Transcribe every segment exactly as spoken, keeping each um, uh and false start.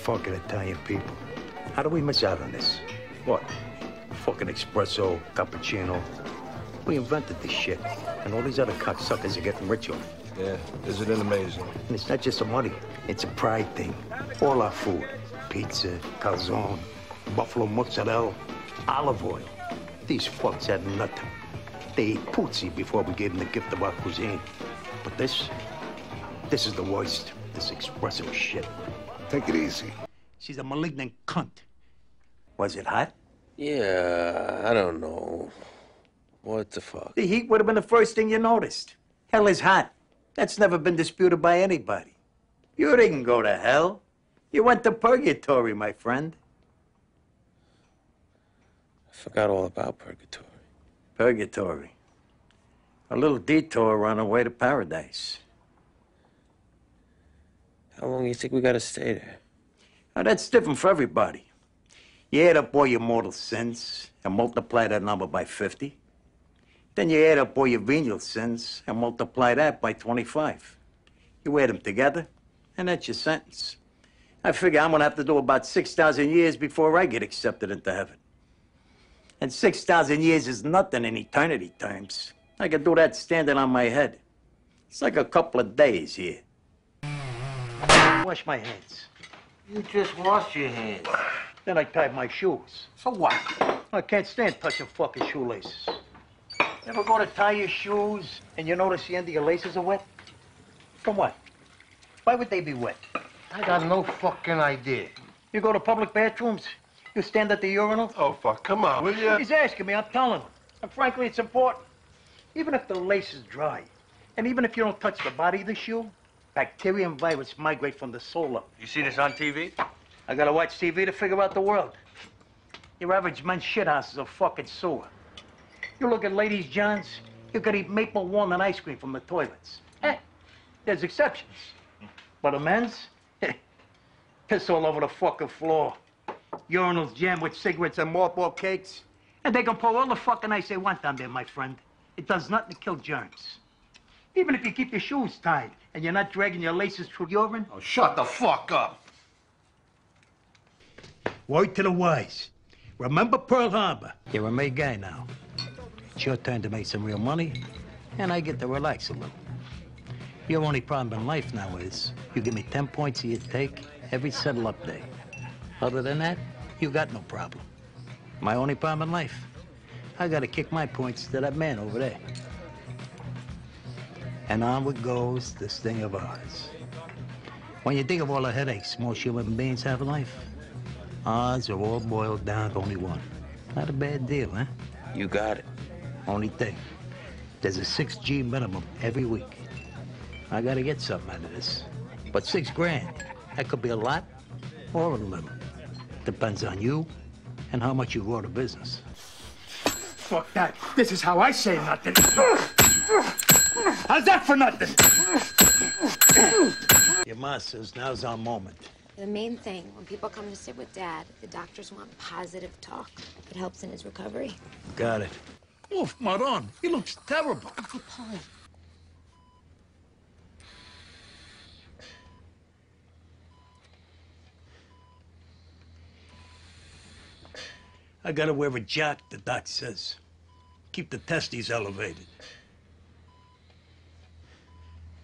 Fucking Italian people. How do we miss out on this? What? Fucking espresso, cappuccino. We invented this shit, and all these other cocksuckers are getting rich on it. Yeah, isn't it amazing? And it's not just the money, it's a pride thing. All our food, pizza, calzone, buffalo mozzarella, olive oil. These fucks had nothing. They ate pootsie before we gave them the gift of our cuisine. But this, this is the worst, this espresso shit. Take it easy. She's a malignant cunt. Was it hot? Yeah, I don't know. What the fuck? The heat would have been the first thing you noticed. Hell is hot. That's never been disputed by anybody. You didn't go to hell. You went to purgatory, my friend. I forgot all about purgatory. Purgatory. A little detour on our way to paradise. How long do you think we gotta stay there? Now, that's different for everybody. You add up all your mortal sins and multiply that number by fifty. Then you add up all your venial sins and multiply that by twenty-five. You add them together, and that's your sentence. I figure I'm gonna have to do about six thousand years before I get accepted into heaven. And six thousand years is nothing in eternity times. I could do that standing on my head. It's like a couple of days here. Wash my hands. You just washed your hands. Then I tied my shoes. So what? I can't stand touching fucking shoelaces. Never go to tie your shoes and you notice the end of your laces are wet? From what? Why would they be wet? I got no fucking idea. You go to public bathrooms? You stand at the urinal? Oh, fuck, come on, will you? He's asking me, I'm telling him. And frankly, it's important. Even if the lace is dry, and even if you don't touch the body of the shoe, bacteria and virus migrate from the sole up. You see this on T V? I gotta watch T V to figure out the world. Your average men's shithouse is a fucking sewer. You look at ladies' johns, you could eat maple walnut ice cream from the toilets. Eh, there's exceptions. But a men's? Piss all over the fucking floor. Urinals jammed with cigarettes and mothball cakes. And they can pour all the fucking ice they want down there, my friend. It does nothing to kill germs. Even if you keep your shoes tied and you're not dragging your laces through urine. Oh, shut the fuck up. Word to the wise. Remember Pearl Harbor. You're a made guy now. It's your turn to make some real money, and I get to relax a little. Your only problem in life now is you give me ten points you take every settle-up day. Other than that, you got no problem. My only problem in life, I gotta kick my points to that man over there. And onward goes this thing of ours. When you think of all the headaches most human beings have in life, ours are all boiled down to only one. Not a bad deal, huh? You got it. Only thing, there's a six G minimum every week. I gotta get something out of this. But six grand, that could be a lot or a little. Depends on you and how much you grow the business. Fuck that. This is how I say nothing. How's that for nothing? Your ma says now's our moment. The main thing, when people come to sit with Dad, the doctors want positive talk. It helps in his recovery. Got it. Oof, Maron, he looks terrible. Uncle Paulie. I gotta wear a jock, the doc says. Keep the testes elevated.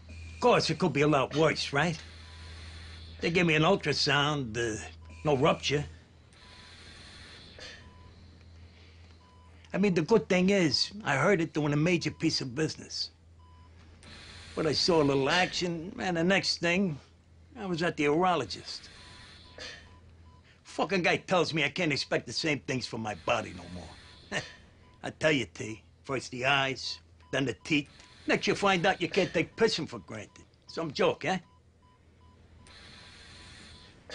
Of course, it could be a lot worse, right? They gave me an ultrasound, uh, no rupture. I mean, the good thing is, I heard it doing a major piece of business. But I saw a little action, and the next thing, I was at the urologist. Fucking guy tells me I can't expect the same things from my body no more. I tell you, T, first the eyes, then the teeth. Next you find out you can't take pissing for granted. Some joke, eh?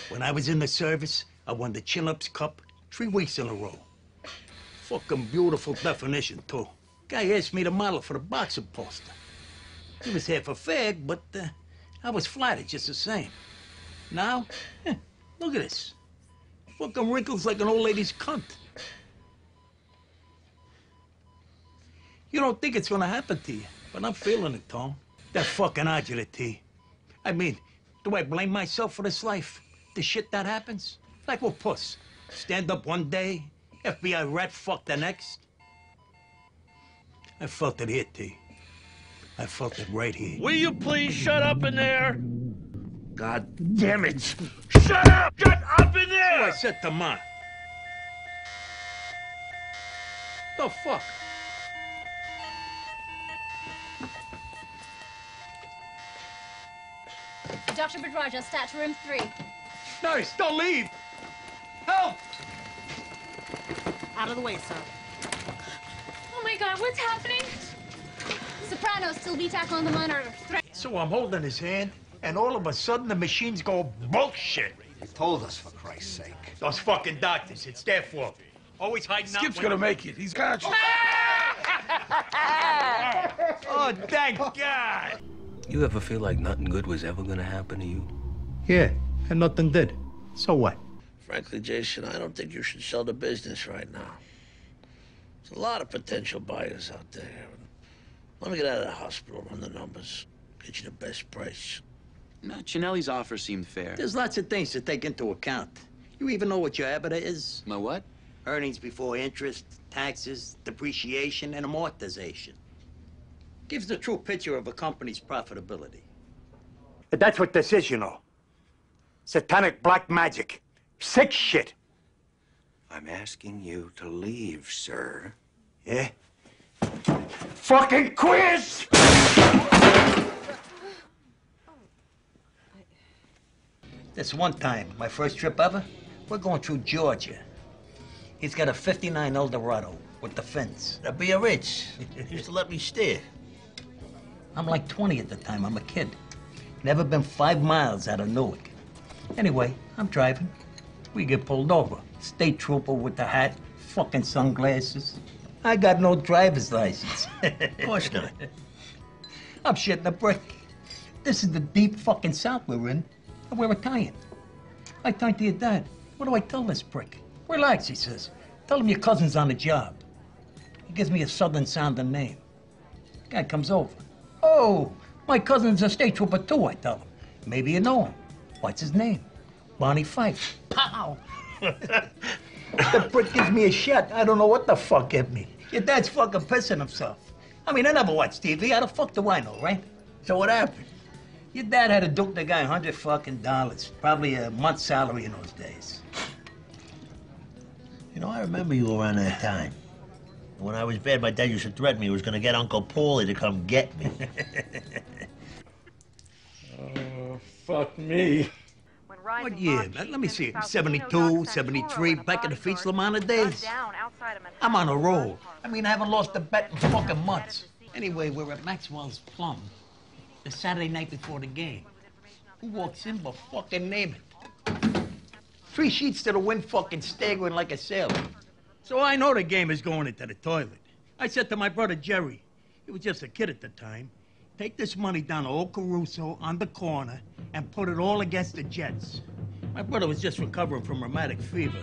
When I was in the service, I won the Chin-Ups Cup three weeks in a row. Fucking beautiful definition, too. Guy asked me to model for the boxing poster. He was half a fag, but uh, I was flattered just the same. Now, eh, look at this. Fucking wrinkles like an old lady's cunt. You don't think it's gonna happen to you, but I'm feeling it, Tom. That fucking agility. I mean, do I blame myself for this life? The shit that happens? Like with Puss. Stand up one day, F B I rat fuck the next. I felt it here, T. I felt it right here. Will you please shut up in there? God damn it. Shut up! Shut up in there! So I said to Ma. The fuck? Doctor Bedraja, stat to room three. Nurse, don't leave! Help! Out of the way, sir. Oh my God, what's happening? Sopranos still be tackling the monitor. So I'm holding his hand, and all of a sudden the machines go bullshit. They told us, for Christ's sake. Those fucking doctors, it's their fault. Always hiding Skip's out. Skip's gonna make it. He's conscious. Oh, thank God! You ever feel like nothing good was ever gonna happen to you? Yeah, and nothing did. So what? Frankly, Jason, I don't think you should sell the business right now. There's a lot of potential buyers out there. Let me get out of the hospital, run the numbers, get you the best price. No, Cinelli's offer seemed fair. There's lots of things to take into account. You even know what your EBITDA is? My what? Earnings before interest, taxes, depreciation, and amortization. Gives the true picture of a company's profitability. That's what this is, you know. Satanic black magic. Sick shit. I'm asking you to leave, sir. Yeah? Fucking quiz! This one time, my first trip ever, we're going through Georgia. He's got a fifty-nine Eldorado with the fence. That'd be a rich. He used to let me steer. I'm like twenty at the time. I'm a kid. Never been five miles out of Newark. Anyway, I'm driving. We get pulled over. State trooper with the hat, fucking sunglasses. I got no driver's license. Of course not. I'm shitting a brick. This is the deep fucking South we're in, and we're Italian. I turn to your dad. What do I tell this prick? Relax, he says. Tell him your cousin's on the job. He gives me a southern-sounding name. The guy comes over. Oh, my cousin's a state trooper, too, I tell him. Maybe you know him. What's his name? Bonnie Fife. Pow! The prick gives me a shot. I don't know what the fuck hit me. Your dad's fucking pissing himself. I mean, I never watch T V. How the fuck do I know, right? So what happened? Your dad had to duke the guy a hundred fucking dollars. Probably a month's salary in those days. You know, I remember you around that time. When I was bad, my dad used to threaten me he was going to get Uncle Paulie to come get me. Oh, fuck me. What year, man? Let me see. seventy-two, seventy-three, back in the Feats Lamanna days. I'm on a roll. I mean, I haven't lost a bet in fucking months. Anyway, we're at Maxwell's Plum the Saturday night before the game. Who walks in but fucking name it? Three sheets to the wind fucking staggering like a sailor. So I know the game is going into the toilet. I said to my brother, Jerry, he was just a kid at the time, take this money down to Old Caruso on the corner and put it all against the Jets. My brother was just recovering from rheumatic fever.